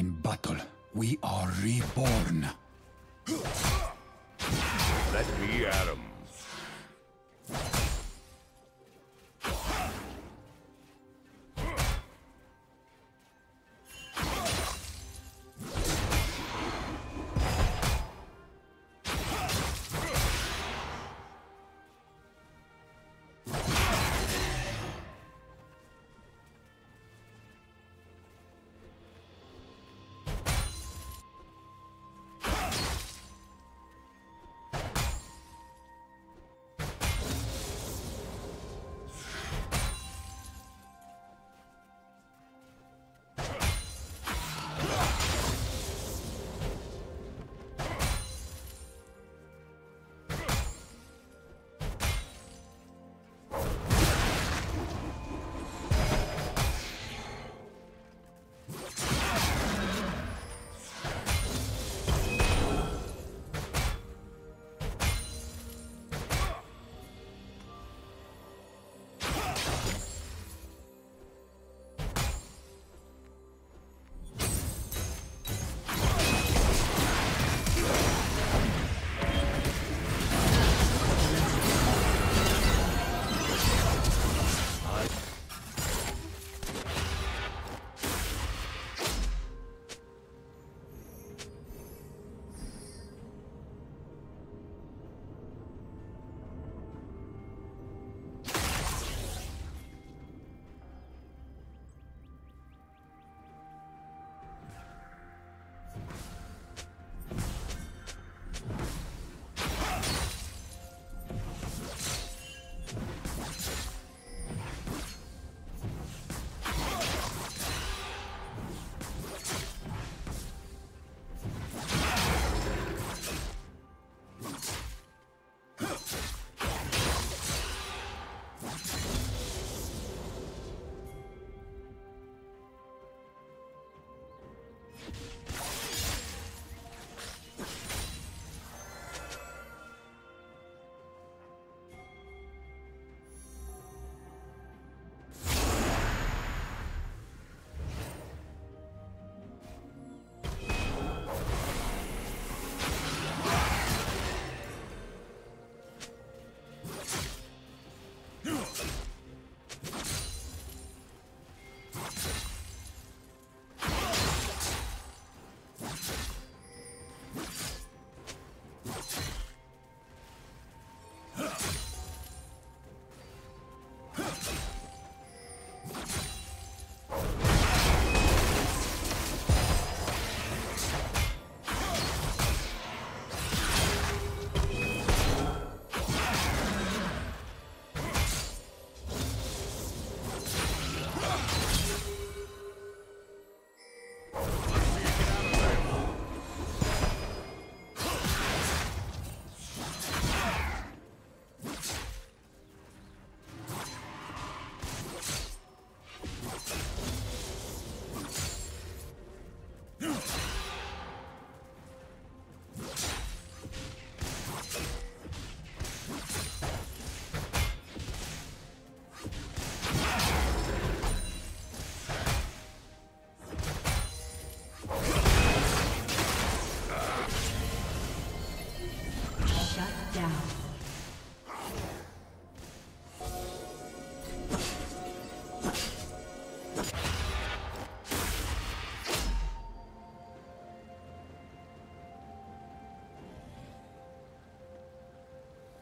In battle, we are reborn. Let me at him.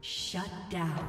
Shut down.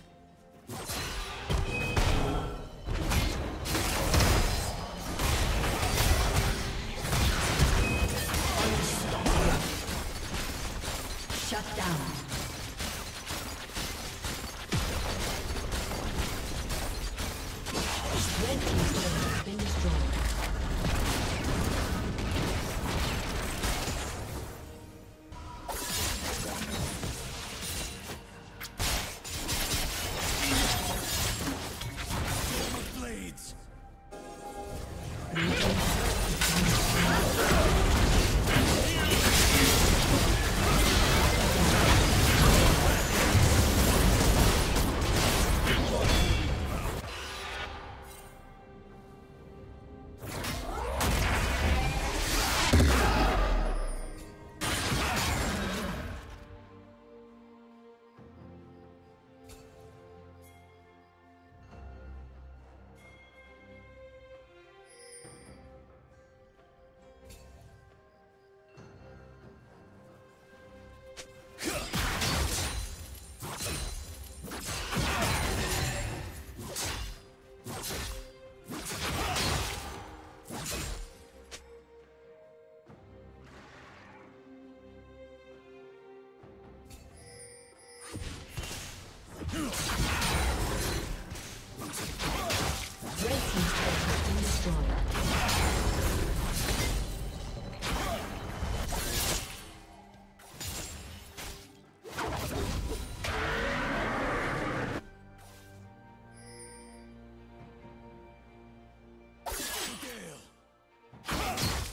Shut down. Red team's turret has been destroyed.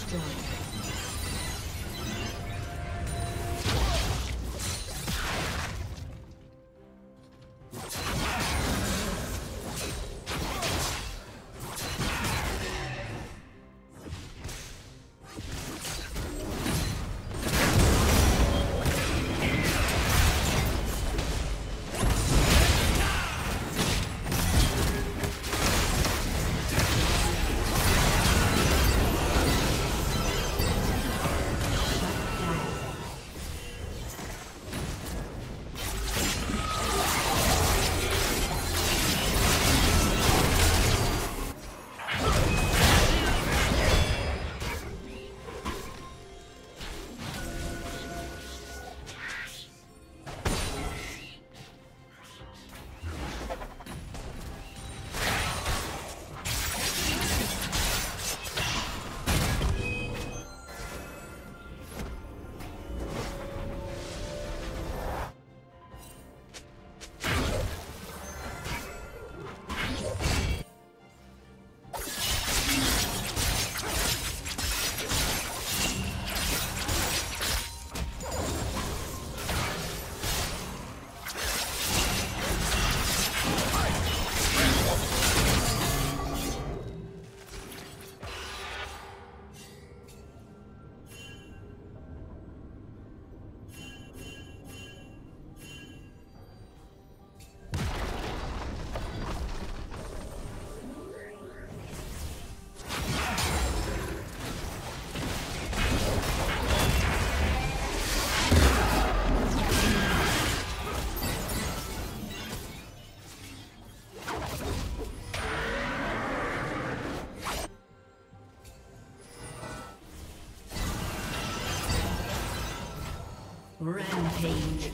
destroyed. Rampage.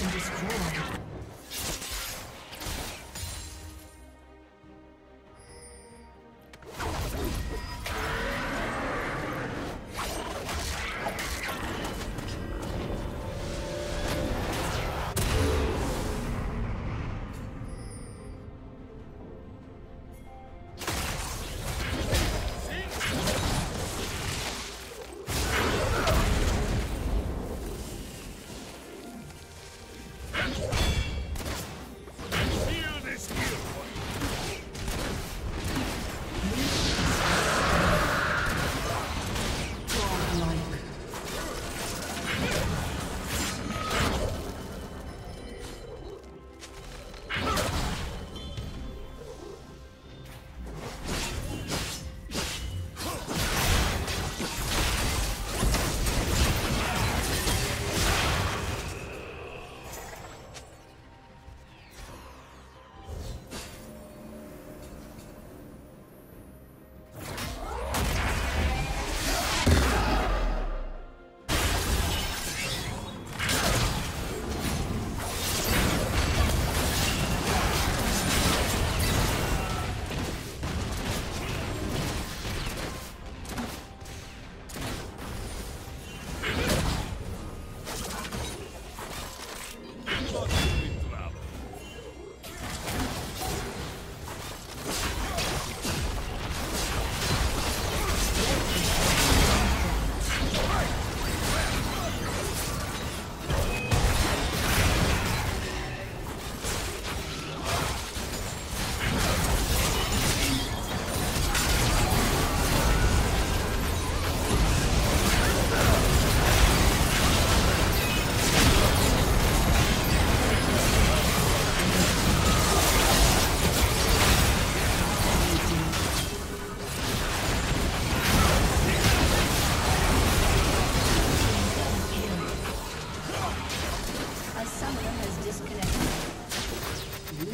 been destroyed.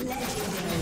Legendary.